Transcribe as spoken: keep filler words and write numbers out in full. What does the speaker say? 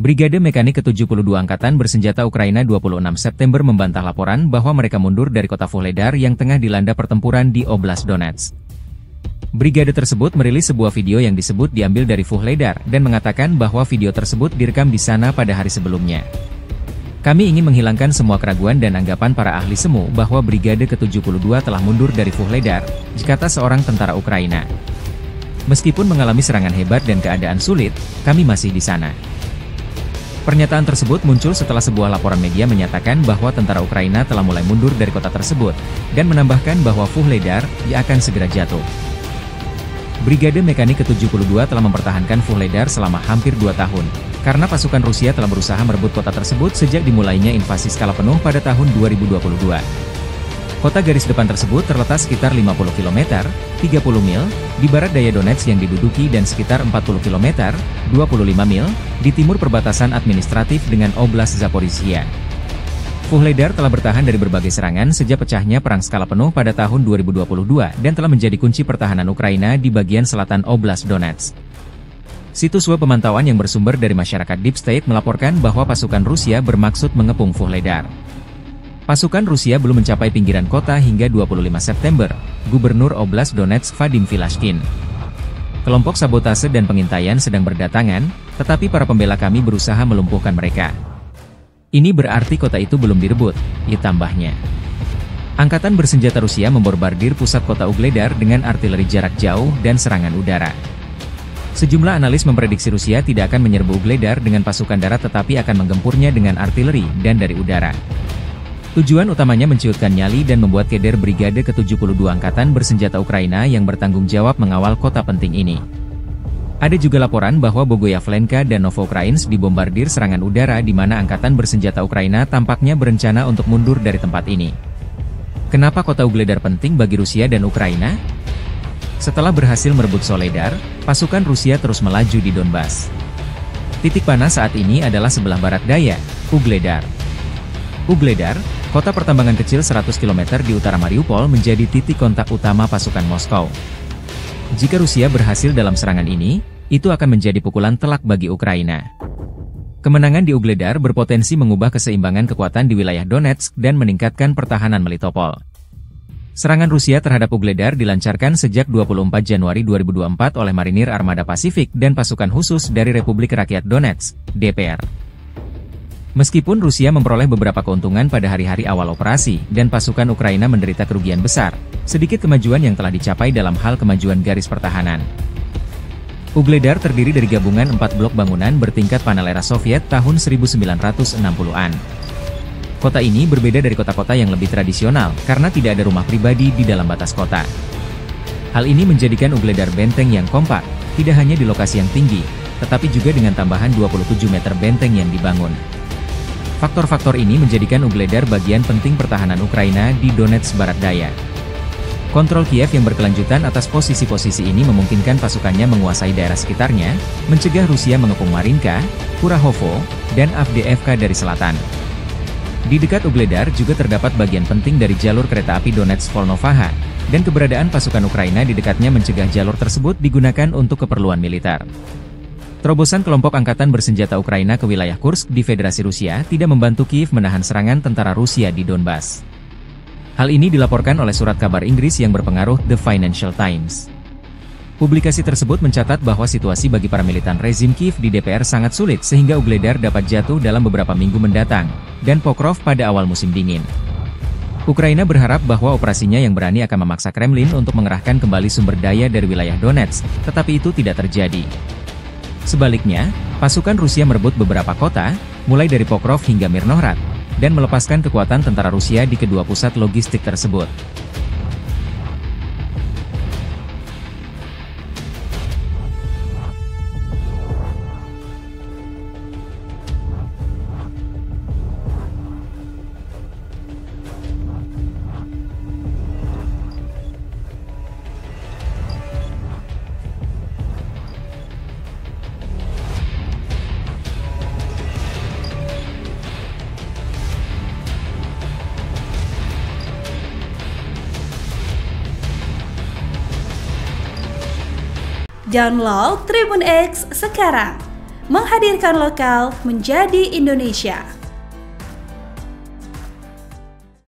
Brigade Mekanik ke tujuh puluh dua Angkatan Bersenjata Ukraina dua puluh enam September membantah laporan bahwa mereka mundur dari kota Vuhledar yang tengah dilanda pertempuran di Oblast Donetsk. Brigade tersebut merilis sebuah video yang disebut diambil dari Vuhledar dan mengatakan bahwa video tersebut direkam di sana pada hari sebelumnya. Kami ingin menghilangkan semua keraguan dan anggapan para ahli semu bahwa Brigade ke tujuh puluh dua telah mundur dari Vuhledar, kata seorang tentara Ukraina. Meskipun mengalami serangan hebat dan keadaan sulit, kami masih di sana. Pernyataan tersebut muncul setelah sebuah laporan media menyatakan bahwa tentara Ukraina telah mulai mundur dari kota tersebut, dan menambahkan bahwa Vuhledar akan segera jatuh. Brigade Mekanik ke tujuh puluh dua telah mempertahankan Vuhledar selama hampir dua tahun, karena pasukan Rusia telah berusaha merebut kota tersebut sejak dimulainya invasi skala penuh pada tahun dua ribu dua puluh dua. Kota garis depan tersebut terletak sekitar lima puluh kilometer, tiga puluh mil, di barat daya Donetsk yang diduduki dan sekitar empat puluh kilometer, dua puluh lima mil, di timur perbatasan administratif dengan Oblast Zaporizhia. Vuhledar telah bertahan dari berbagai serangan sejak pecahnya perang skala penuh pada tahun dua ribu dua puluh dua dan telah menjadi kunci pertahanan Ukraina di bagian selatan Oblast Donetsk. Situs web pemantauan yang bersumber dari masyarakat Deep State melaporkan bahwa pasukan Rusia bermaksud mengepung Vuhledar. Pasukan Rusia belum mencapai pinggiran kota hingga dua puluh lima September, Gubernur Oblast Donetsk Vadim Filashkin. Kelompok sabotase dan pengintaian sedang berdatangan, tetapi para pembela kami berusaha melumpuhkan mereka. Ini berarti kota itu belum direbut, ia tambahnya. Angkatan bersenjata Rusia membombardir pusat kota Vuhledar dengan artileri jarak jauh dan serangan udara. Sejumlah analis memprediksi Rusia tidak akan menyerbu Vuhledar dengan pasukan darat tetapi akan menggempurnya dengan artileri dan dari udara. Tujuan utamanya menciutkan nyali dan membuat keder Brigade ke tujuh puluh dua Angkatan Bersenjata Ukraina yang bertanggung jawab mengawal kota penting ini. Ada juga laporan bahwa Bogoyavlenka dan Nova Ukrains dibombardir serangan udara di mana Angkatan Bersenjata Ukraina tampaknya berencana untuk mundur dari tempat ini. Kenapa kota Vuhledar penting bagi Rusia dan Ukraina? Setelah berhasil merebut Soledar, pasukan Rusia terus melaju di Donbas. Titik panas saat ini adalah sebelah barat daya, Vuhledar. Vuhledar, kota pertambangan kecil seratus kilometer di utara Mariupol menjadi titik kontak utama pasukan Moskow. Jika Rusia berhasil dalam serangan ini, itu akan menjadi pukulan telak bagi Ukraina. Kemenangan di Vuhledar berpotensi mengubah keseimbangan kekuatan di wilayah Donetsk dan meningkatkan pertahanan Melitopol. Serangan Rusia terhadap Vuhledar dilancarkan sejak dua puluh empat Januari dua ribu dua puluh empat oleh marinir Armada Pasifik dan pasukan khusus dari Republik Rakyat Donetsk, D P R. Meskipun Rusia memperoleh beberapa keuntungan pada hari-hari awal operasi dan pasukan Ukraina menderita kerugian besar, sedikit kemajuan yang telah dicapai dalam hal kemajuan garis pertahanan. Vuhledar terdiri dari gabungan empat blok bangunan bertingkat panel era Soviet tahun seribu sembilan ratus enam puluhan. Kota ini berbeda dari kota-kota yang lebih tradisional karena tidak ada rumah pribadi di dalam batas kota. Hal ini menjadikan Vuhledar benteng yang kompak, tidak hanya di lokasi yang tinggi, tetapi juga dengan tambahan dua puluh tujuh meter benteng yang dibangun. Faktor-faktor ini menjadikan Vuhledar bagian penting pertahanan Ukraina di Donetsk barat daya. Kontrol Kiev yang berkelanjutan atas posisi-posisi ini memungkinkan pasukannya menguasai daerah sekitarnya, mencegah Rusia mengepung Marinka, Kurakhovo, dan Avdiivka dari selatan. Di dekat Vuhledar juga terdapat bagian penting dari jalur kereta api Donetsk-Volnovakha, dan keberadaan pasukan Ukraina di dekatnya mencegah jalur tersebut digunakan untuk keperluan militer. Terobosan kelompok angkatan bersenjata Ukraina ke wilayah Kursk di Federasi Rusia tidak membantu Kiev menahan serangan tentara Rusia di Donbas. Hal ini dilaporkan oleh surat kabar Inggris yang berpengaruh The Financial Times. Publikasi tersebut mencatat bahwa situasi bagi para militan rezim Kiev di D P R sangat sulit sehingga Vuhledar dapat jatuh dalam beberapa minggu mendatang, dan Pokrov pada awal musim dingin. Ukraina berharap bahwa operasinya yang berani akan memaksa Kremlin untuk mengerahkan kembali sumber daya dari wilayah Donetsk, tetapi itu tidak terjadi. Sebaliknya, pasukan Rusia merebut beberapa kota, mulai dari Pokrov hingga Mirnohrad, dan melepaskan kekuatan tentara Rusia di kedua pusat logistik tersebut. Download Tribun X sekarang, menghadirkan lokal menjadi Indonesia.